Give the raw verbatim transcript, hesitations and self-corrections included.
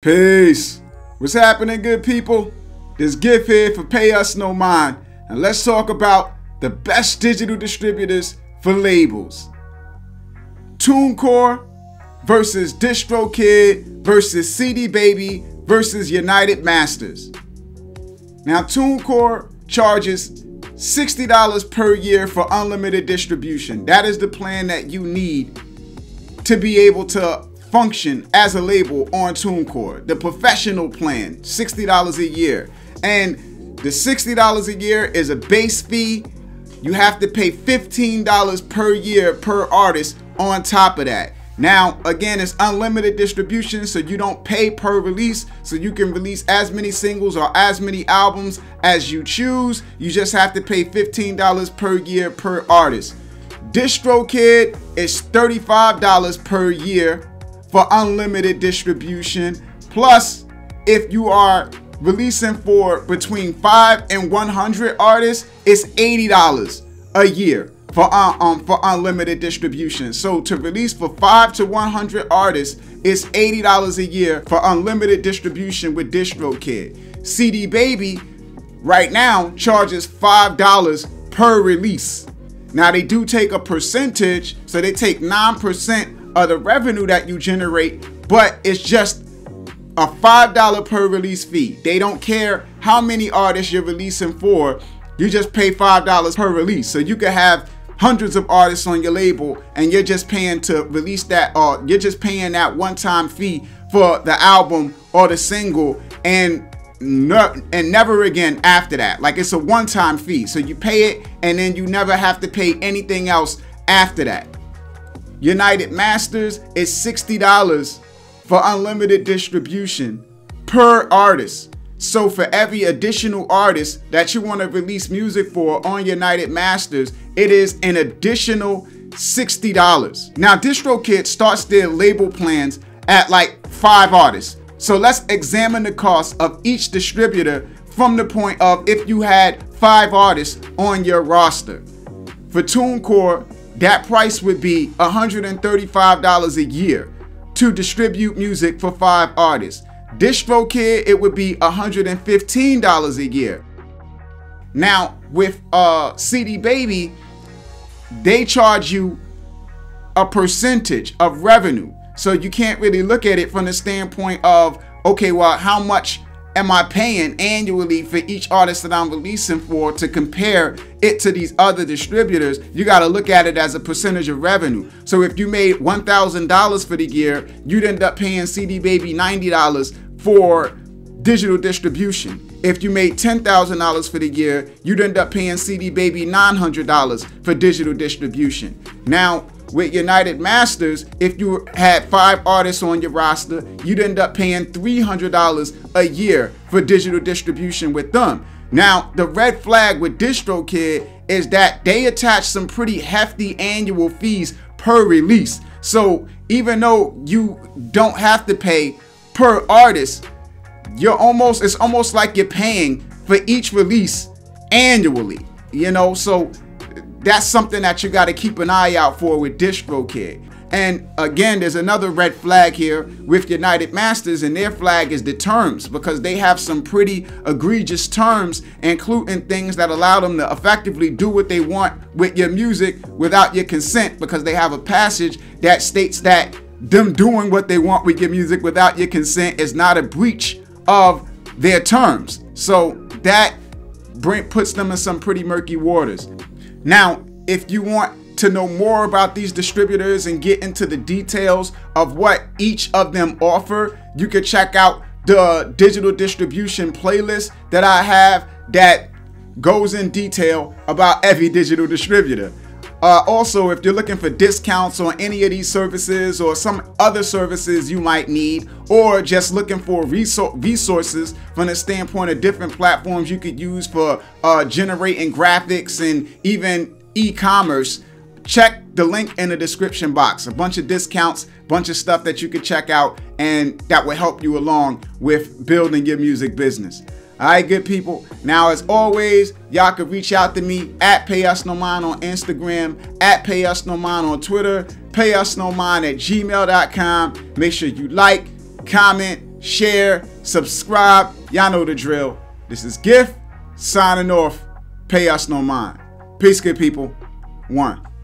Peace. What's happening, good people? This gift here for Pay Us No Mind, and let's talk about the best digital distributors for labels. TuneCore versus DistroKid versus C D Baby versus United Masters. Now, TuneCore charges sixty dollars per year for unlimited distribution. That is the plan that you need to be able to function as a label on TuneCore, the professional plan, sixty dollars a year. And the sixty dollars a year is a base fee. You have to pay fifteen dollars per year per artist on top of that. Now, again, it's unlimited distribution, so you don't pay per release, so you can release as many singles or as many albums as you choose. You just have to pay fifteen dollars per year per artist. DistroKid is thirty-five dollars per year for unlimited distribution. Plus, if you are releasing for between five and one hundred artists, it's eighty dollars a year for uh, um for unlimited distribution. So to release for five to one hundred artists, it's eighty dollars a year for unlimited distribution with DistroKid. C D Baby right now charges five dollars per release. Now, they do take a percentage, so they take nine percent of the revenue that you generate, but it's just a five dollar per release fee. They don't care how many artists you're releasing for, you just pay five dollars per release. So you could have hundreds of artists on your label and you're just paying to release that, or you're just paying that one-time fee for the album or the single, and No, and never again after that. Like, it's a one-time fee, so you pay it and then you never have to pay anything else after that. United Masters is sixty dollars for unlimited distribution per artist. So for every additional artist that you want to release music for on United Masters, it is an additional sixty dollars. Now, DistroKid starts their label plans at like five artists. So let's examine the cost of each distributor from the point of if you had five artists on your roster. For TuneCore, that price would be one hundred thirty-five dollars a year to distribute music for five artists. DistroKid, it would be one hundred fifteen dollars a year. Now, with uh, C D Baby, they charge you a percentage of revenue. So you can't really look at it from the standpoint of, okay, well, how much am I paying annually for each artist that I'm releasing for to compare it to these other distributors? You got to look at it as a percentage of revenue. So if you made one thousand dollars for the year, you'd end up paying C D Baby ninety dollars for digital distribution. If you made ten thousand dollars for the year, you'd end up paying C D Baby nine hundred dollars for digital distribution. Now, with United Masters, if you had five artists on your roster, you'd end up paying three hundred dollars a year for digital distribution with them. Now, the red flag with DistroKid is that they attach some pretty hefty annual fees per release. So even though you don't have to pay per artist, you're almost, it's almost like you're paying for each release annually, you know? So that's something that you got to keep an eye out for with DistroKid. And again, there's another red flag here with United Masters, and their flag is the terms, because they have some pretty egregious terms, including things that allow them to effectively do what they want with your music without your consent, because they have a passage that states that them doing what they want with your music without your consent is not a breach of their terms. So that Brent puts them in some pretty murky waters. Now, if you want to know more about these distributors and get into the details of what each of them offer, you can check out the digital distribution playlist that I have that goes in detail about every digital distributor. Uh, also, if you're looking for discounts on any of these services or some other services you might need, or just looking for resor resources from the standpoint of different platforms you could use for uh, generating graphics and even e-commerce, check the link in the description box. A bunch of discounts, bunch of stuff that you could check out, and that will help you along with building your music business. Alright, good people. Now, as always, y'all can reach out to me at Pay Us No Mind on Instagram, at Pay Us No Mind on Twitter, Pay Us No Mind at gmail dot com. Make sure you like, comment, share, subscribe. Y'all know the drill. This is Gift signing off. Pay us no mind. Peace, good people. One.